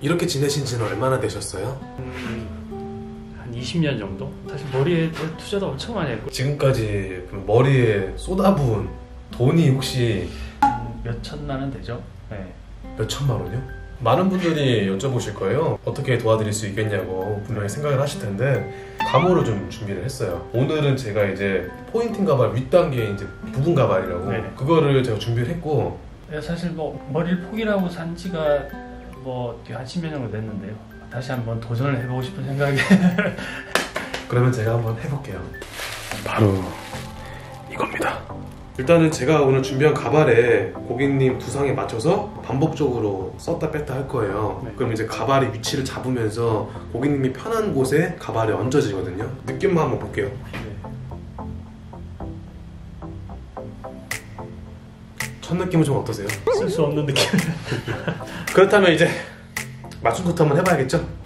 이렇게 지내신 지는 얼마나 되셨어요? 한 20년 정도? 사실 머리에 투자도 엄청 많이 했고 지금까지 머리에 쏟아부은 돈이 혹시 몇 천만 원 되죠? 네. 몇 천만 원이요? 많은 분들이 여쭤보실 거예요. 어떻게 도와드릴 수 있겠냐고 분명히 생각을 하실 텐데 가모를 좀 준비를 했어요. 오늘은 제가 이제 포인팅 가발 윗단계의 이제 부분 가발이라고 네네. 그거를 제가 준비를 했고 사실 뭐 머리를 포기라고 산 지가 뭐 한 10년 정도 됐는데요. 다시 한번 도전을 해보고 싶은 생각에 그러면 제가 한번 해볼게요. 바로 이겁니다. 일단은 제가 오늘 준비한 가발에 고객님 두상에 맞춰서 반복적으로 썼다 뺐다 할 거예요. 네. 그럼 이제 가발의 위치를 잡으면서 고객님이 편한 곳에 가발이 얹어지거든요. 느낌만 한번 볼게요. 네. 첫 느낌은 좀 어떠세요? 쓸 수 없는 느낌. 그렇다면 이제 맞춤부터 한번 해봐야겠죠?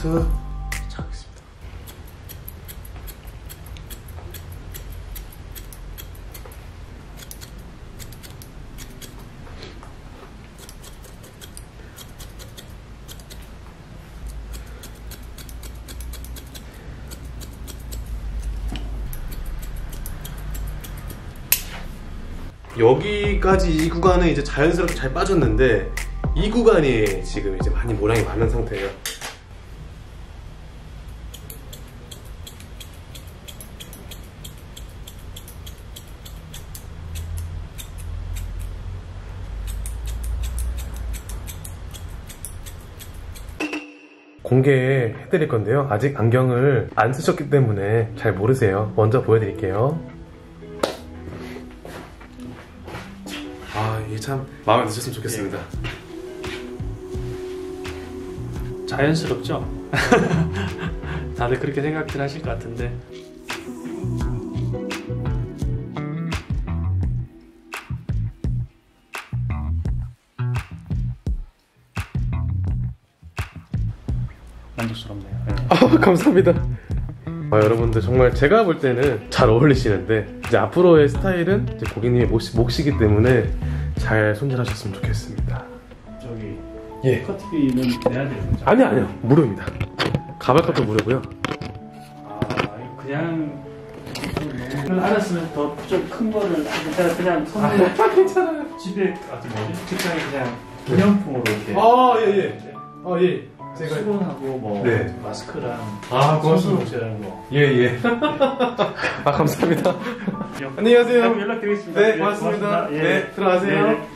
시작하겠습니다. 여기까지 이 구간은 이제 자연스럽게 잘 빠졌는데 이 구간이 지금 이제 많이 모량이 많은 상태예요. 공개해드릴 건데요. 아직 안경을 안 쓰셨기 때문에 잘 모르세요. 먼저 보여드릴게요. 아, 이게 참 마음에 드셨으면 좋겠습니다. 예. 자연스럽죠? 다들 그렇게 생각들 하실 것 같은데 만족스럽네요. 아, 감사합니다. 아, 여러분들 정말 제가 볼 때는 잘 어울리시는데 이제 앞으로의 스타일은 이제 고객님의 몫이기 때문에 잘 손질하셨으면 좋겠습니다. 저기 예. 커트비는 내야 되는 거죠? 아니요 무료입니다. 가발값도 무료고요. 아 그냥 알았으면 더 좀 큰 거를 그냥 선물로 괜찮아요. 집에 뭐지? 직장에 그냥 기념품으로 이렇게. 아 예예. 아 예. 제가 수건하고 뭐 네. 마스크랑 손수건이라는 거. 예예. 아 감사합니다. 안녕히 가세요. 연락드리겠습니다. 네 고맙습니다. 예. 네 들어가세요. 네.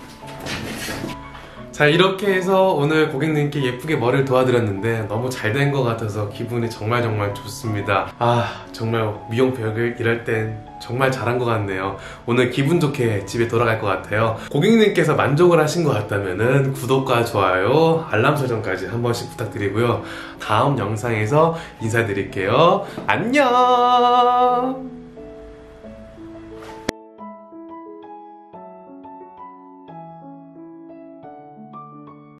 자 이렇게 해서 오늘 고객님께 예쁘게 머리를 도와드렸는데 너무 잘 된 것 같아서 기분이 정말 좋습니다. 아 정말 미용벽을 일할 땐 정말 잘한 것 같네요. 오늘 기분 좋게 집에 돌아갈 것 같아요. 고객님께서 만족을 하신 것 같다면 구독과 좋아요, 알람 설정까지 한 번씩 부탁드리고요. 다음 영상에서 인사드릴게요. 안녕.